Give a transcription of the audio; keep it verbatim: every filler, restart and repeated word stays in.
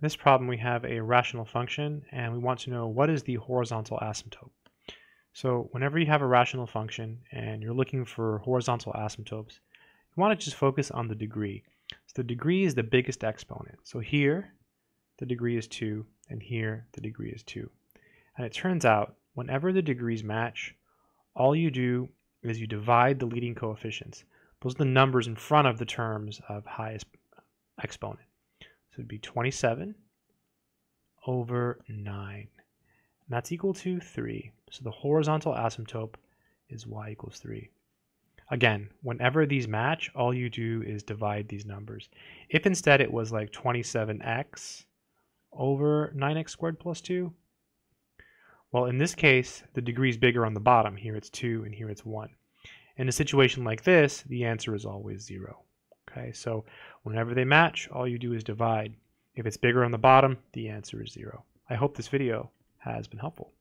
this problem we have a rational function and we want to know what is the horizontal asymptote. So whenever you have a rational function and you're looking for horizontal asymptotes, you want to just focus on the degree. So the degree is the biggest exponent. So here the degree is two and here the degree is two. And it turns out whenever the degrees match, all you do is you divide the leading coefficients. Those are the numbers in front of the terms of highest exponent. So it'd be twenty-seven over nine. And that's equal to three. So the horizontal asymptote is y equals three. Again, whenever these match, all you do is divide these numbers. If instead it was like twenty-seven x over nine x squared plus two, well, in this case, the degree is bigger on the bottom. Here it's two and here it's one. In a situation like this, the answer is always zero. Okay, so whenever they match, all you do is divide. If it's bigger on the bottom, the answer is zero. I hope this video has been helpful.